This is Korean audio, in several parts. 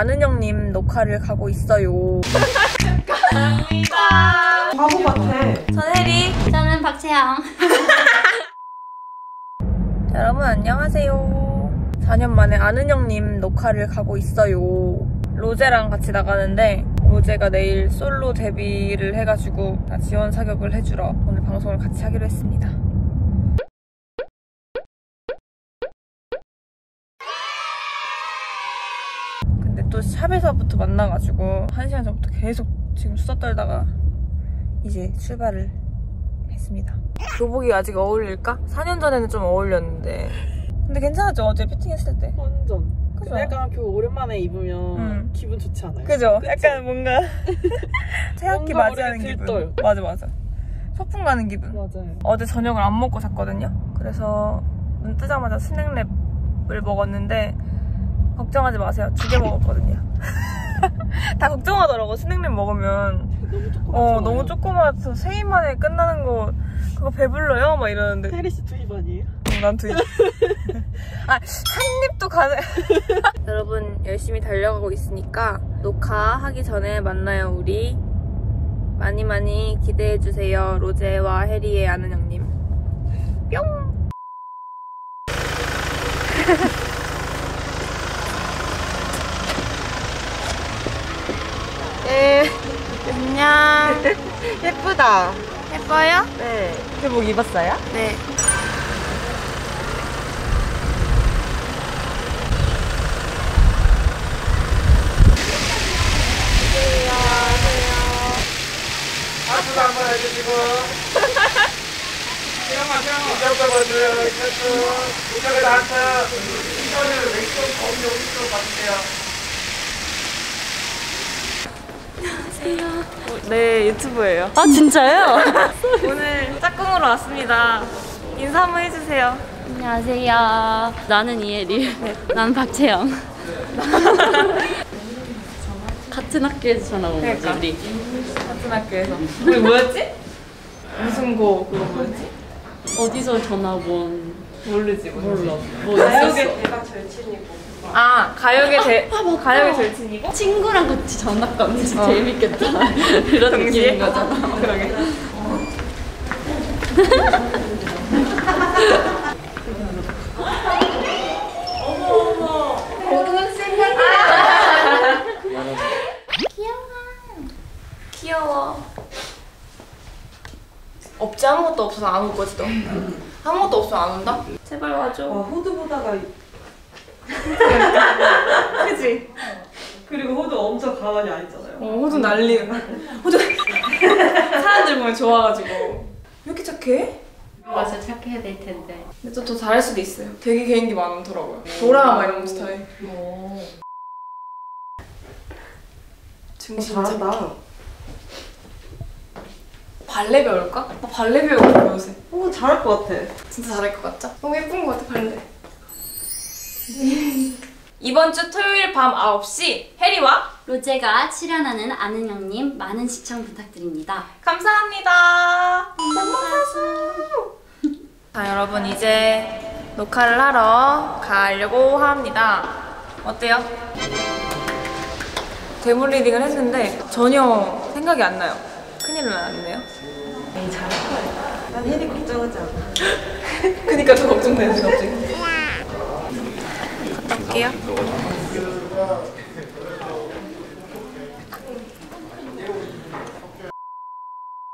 아는 형님 녹화를 가고 있어요. 감사합니다. 바보 같아. 저는 혜리. 저는 박채영. 여러분 안녕하세요. 4년 만에 아는 형님 녹화를 가고 있어요. 로제랑 같이 나가는데 로제가 내일 솔로 데뷔를 해가지고 지원 사격을 해주러 오늘 방송을 같이 하기로 했습니다. 근데 또 샵에서부터 만나가지고 1시간 전부터 계속 지금 수다 떨다가 이제 출발을 했습니다. 교복이 아직 어울릴까? 4년 전에는 좀 어울렸는데 근데 괜찮았죠? 어제 피팅했을 때 완전 그죠? 약간 교복 오랜만에 입으면 기분 좋지 않아요? 그죠? 그쵸? 약간 뭔가 새학기 맞이하는 기분. 맞아 소풍 가는 기분. 맞아요. 어제 저녁을 안 먹고 잤거든요? 그래서 눈 뜨자마자 스낵랩을 먹었는데 걱정하지 마세요. 2개 먹었거든요. 다 걱정하더라고. 스낵랩 먹으면 너무 조그맣서 세 입 만에 끝나는 거 그거 배불러요? 막 이러는데 혜리씨 2입 아니에요? 난 2입. 한 입도 가네. 여러분 열심히 달려가고 있으니까 녹화하기 전에 만나요. 우리 많이 기대해주세요. 로제와 혜리의 아는 형님 뿅. 안녕. 예쁘다. 예뻐요? 네. 교복 입었어요? 네. 안녕하세요. 박수 한번 해주시고. 이쪽으로 봐주세요. 이쪽에 나왔어요. 이쪽을 왼쪽 거기 오른쪽으로 봐주세요. 안녕하세요. 네, 유튜브예요. 아, 진짜요? 오늘 짝꿍으로 왔습니다. 인사 한번 해주세요. 안녕하세요. 나는 이혜리. 네. 나는 박채영. 같은 학교에서 전화 온 거지, 우리. 같은 학교에서. 우리 뭐였지? 무슨 거 그거 뭐였지? 어디서 전화 온? 모르지. 몰라. 뭐 가요계 대박 절친이고. 아, 가요계 절친이고? 친구랑 같이 전학 가면 진짜 재밌겠다. 이런 느낌인 거잖아. 그러게. 어머. 고등학생이야. 귀여워. 없지? 아무것도 없어서 안 올 거지 너? 아무것도 없어서 안 온다? 제발 와줘. 와, 호두 보다가 그치? 그리고 호두 엄청 가만히 안 있잖아요. 호두 난리야. 호두 사람들 보면 좋아가지고. 이렇게 착해? 맞아, 착해야 될 텐데. 근데 또 더 잘할 수도 있어요. 되게 개인기 많더라고요. 돌아 막 이런 스타일. 중심 잘한다. 발레 배울까? 나 발레 배우고 요새. 오, 잘할 것 같아. 진짜 잘할 것 같죠? 너무 예쁜 것 같아, 발레. 이번 주 토요일 밤 9시 혜리와 로제가 출연하는 아는 형님 많은 시청 부탁드립니다. 감사합니다. 자, 여러분 이제 녹화를 하러 가려고 합니다. 어때요? 대물 리딩을 했는데 전혀 생각이 안 나요. 큰일 났네요. 잘할 거예요. 난 혜리 걱정하지 않아. 그니까 저 걱정되는데 갑자기. 볼게요.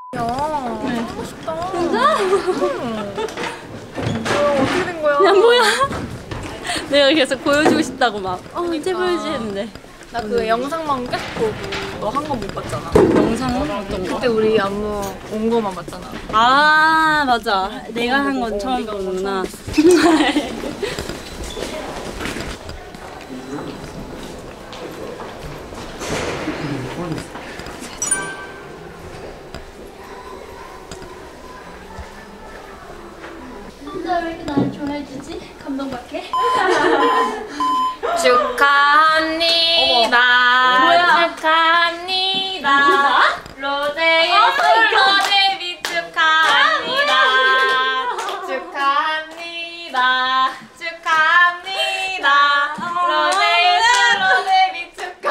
야, 하고 싶다. 진짜? 뭐야, 어떻게 된 거야? 야, 뭐야? 내가 계속 보여주고 싶다고 막. 언제 보여주지 했는데. 나 그 영상만 계속 보고 너 한 건 못 봤잖아. 영상은 어떤 거? 그때 우리 안무 온 거만 봤잖아. 아, 맞아. 내가 한 건 처음 보구나. 정말. 진짜 왜 이렇게 나를 좋아해주지? 감동받게? 축하합니다. 뭐야? 축하합니다. 로제의 솔로 데뷔 축하합니다. 축하합니다. 로제의 솔로 데뷔 축하합니다.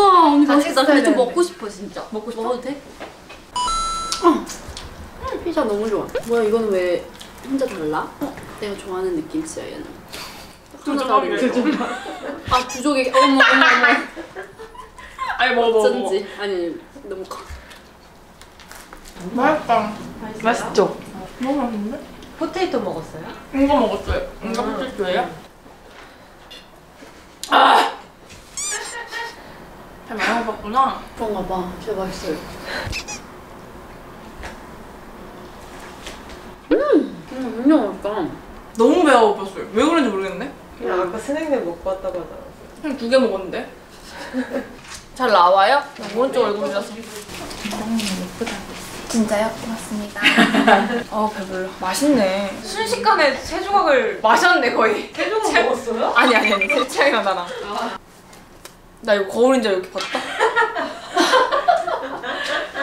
우와 언니 맛있겠다. 근데 좀 먹고 싶어 진짜. 먹고 싶어? 먹어도 돼? 피자 너무 좋아. 뭐야 이건 왜 혼자 달라? 내가 좋아하는 느낌 진짜 얘는. 혼자 다르네. 아 부족해. 어머. 아니 먹어. 어쩐지. 아니 너무 커. 맛있다. 맛있죠? 너무 맛있는데? 포테이토 먹었어요? 이거 먹었어요. 이거 포테이토예요? 아! 잘 먹어봤구나. 그런가 봐. 진짜 맛있어요. 완전 맛있다. 너무 배고팠어요. 왜 그런지 모르겠네. 그냥 아까 스낵 먹고 왔다고 하잖아. 그냥 2개 먹었는데? 잘 나와요? 오른쪽 얼굴이라서. 예쁘다. 진짜요? 고맙습니다. 배불러. 맛있네. 순식간에 3조각을 마셨네 거의. 3조각 먹었어요? 아니. 채영이랑 나랑. 나 이거 거울인 줄 알고 이렇게 봤다?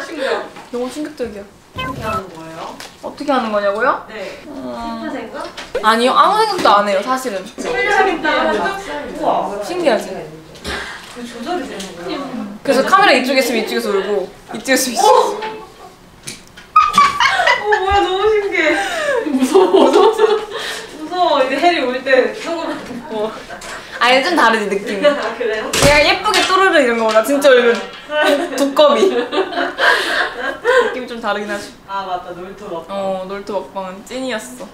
신기하다. 너무 충격적이야. 어떻게 하는 거예요? 어떻게 하는 거냐고요? 네. 식사 생각? 아니요. 아무 생각도 안 해요 사실은. 우와. 신기하지? 그 조절이 되는 거야. 그래서 카메라 이쪽에 있으면 이쪽에서 울고 이쪽에 있으면 이쪽에서. 뭐야 너무 신기해. 무서워. 이제 혜리 올 때 조금만 더. 아니 좀 다르지 느낌이. 아 그래요? 내가 예쁘게 또르르 이런 거보다 진짜 이런 두꺼비. 느낌이 좀 다르긴 하지. 아 맞다 놀토 먹방. 놀토 먹방은 찐이었어.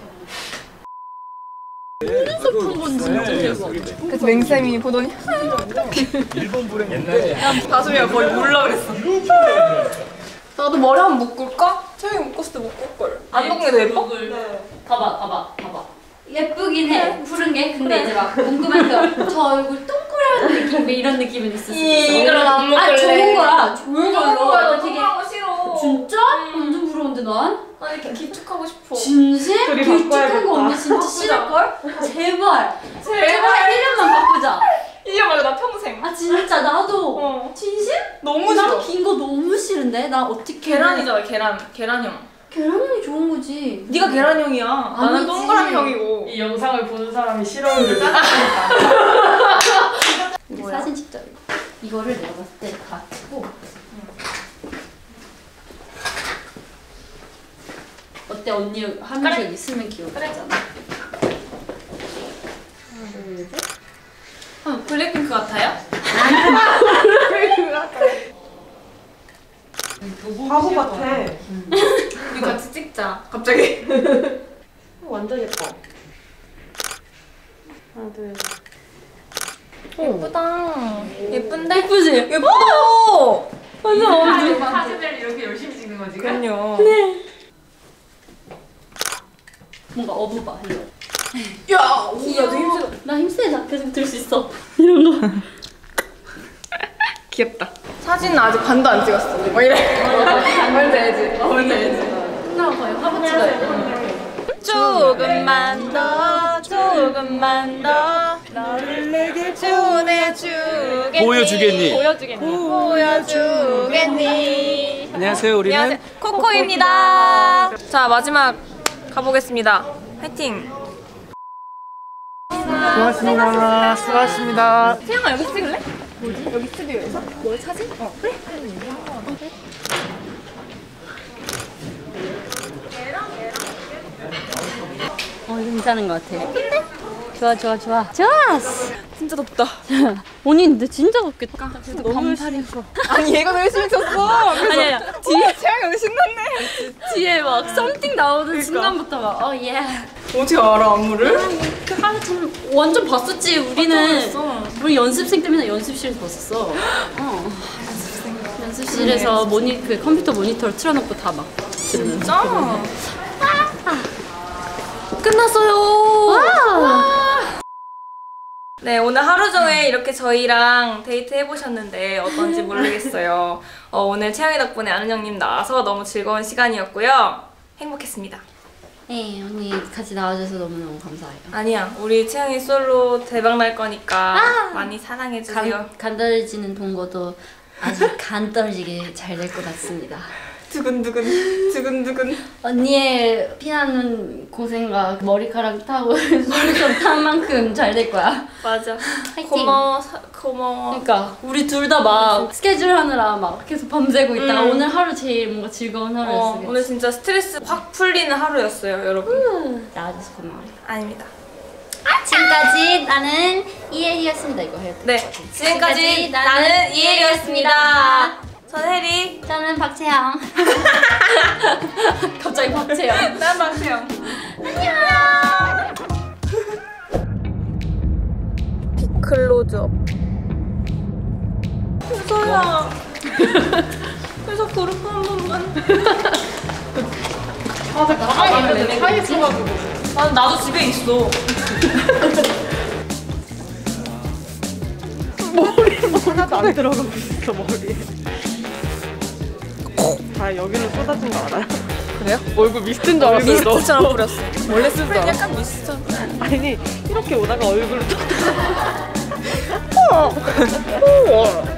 슬픈 건 진짜 재밌어. 그래서 맹쌤이 보더니 일본 불행 옛날에 다솜이가 거의 몰라 그랬어. 나도 머리 한번 묶을까? 채영이 묶었을 때 묶을걸. 안 묶은 게 더 예뻐? 네. 봐봐. 예쁘긴 해. 푸른 게. 근데 이제 막 궁금한 게 저 얼굴 동그라는 느낌 이런 느낌은 있었어. 이거랑 안 묶을래. 아 좋은 거야. 좋은 거야. 되게 싫어. 진짜? 완전 부러운데 난? 아 이렇게 기축하고 싶어. 진심? 기축한 거 언니 진짜 싫을걸? 제발 1년만 바꾸자. 1년 말고 나 평생. 아 진짜 나도. 진심? 너무 싫어. 긴 거 너무 싫은데? 나 어떻게 계란이잖아. 계란형. 계란형이 좋은 거지. 네가 계란형이야. 나는 동그란 형이고. 이 영상을 보는 사람이 싫어하는 게 짜증난다. 사진 찍자. 이거를 내가 봤을 때 다 치고. 어때 언니 화면에 그래. 있으면 귀엽잖아. 그래. 블랙핑크 같아요? 블랙핑크 같아요. 바보 같아. 우리 같이 찍자. 갑자기. 완전 예뻐. 하나 둘. 예쁘다. 예쁜데? 예쁘지? 예쁘다. 완전. 사진을 이렇게 열심히 찍는 거지? 그럼요. 네. 뭔가 어부바 이거. 야, 오야 너 힘세다. 나 힘세다. 계속 들 수 있어. 이런 거. 귀엽다. 사진은 아직 반도 안 찍었어. 뭐 이래. 뭔지 알지. 나 봐요. 화보 찍어요. 조금만 더 너를 내게 보여주겠니. 안녕하세요. 우리는 코코입니다. 자 마지막 가보겠습니다. 화이팅. 수고하셨습니다. 채영아 여기 찍을래? 뭐지? 여기 스튜디오에서? 뭘 사진? 그래? 괜찮은 것 같아. 예쁜데? 좋아. 좋았어. 진짜 덥다. 언니 근데 진짜 덥겠다. 너무 열심히 했어. 아니 얘가 열심히 쳤어. 아니야. 뒤에 채영이 오늘 신났네. 뒤에 막 썸띵 나오는 순간부터 막 예. 어떻게 알아 안무를? 그 하루 참 완전 봤었지 우리는. 우리 연습생 때 맨날 연습실에서 봤었어. 연습실에서 그 컴퓨터 모니터를 틀어놓고 다 막. 진짜? 끝났어요. 네 오늘 하루 종일 이렇게 저희랑 데이트 해보셨는데 어떤지 모르겠어요. 오늘 채영이 덕분에 아는 형님 나와서 너무 즐거운 시간이었고요. 행복했습니다. 네 언니 같이 나와줘서 너무너무 감사해요. 아니야 우리 채영이 솔로 대박 날 거니까 많이 사랑해주세요. 간 떨어지는 동거도 아주 간 떨어지게 잘 될 것 같습니다. 두근두근 두근두근. 언니의 피나는 고생과 머리카락 타고 머리카락 탄 만큼 잘 될 거야. 맞아. 화이팅. 고마워. 고마워. 그러니까 우리 둘 다 막 스케줄 하느라 막 계속 밤새고 있다가 오늘 하루 제일 뭔가 즐거운 하루였어. 오늘 진짜 스트레스 확 풀리는 하루였어요, 여러분. 나와줘서 고마워. 아닙니다. 지금까지 나는 이혜리였습니다. 이거 해야 돼. 네. 지금까지 나는 이혜리였습니다. 저는 혜리. 저는 박채영. 갑자기 박채영. 난 박채영. 안녕. 빅클로즈업. 소야. 그래서 그룹 한 번만. 아 잠깐. 나가야 차에 있어가지고. 나도 집에 있어. 머리는 하나도 안 들어가고 있어, 머리에. 다 여기로 쏟아진 거 알아요? 그래요? 얼굴 미스트인 줄 알았어요. 미스트처럼 뿌렸어. 원래 쓰던 거. 약간 미스트처럼. 아니, 이렇게 오다가 얼굴로 쏟아져.